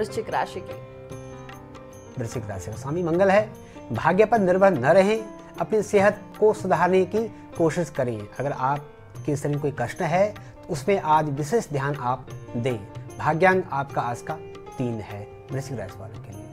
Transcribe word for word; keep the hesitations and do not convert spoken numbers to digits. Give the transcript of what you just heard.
वृश्चिक राशि की वृश्चिक राशि का स्वामी मंगल है। भाग्य पर निर्भर न रहें, अपनी सेहत को सुधारने की कोशिश करें। अगर आपके शरीर में कोई कष्ट है तो उसमें आज विशेष ध्यान आप दें। भाग्यांक आपका आज का तीन है वृश्चिक राशि वालों के लिए।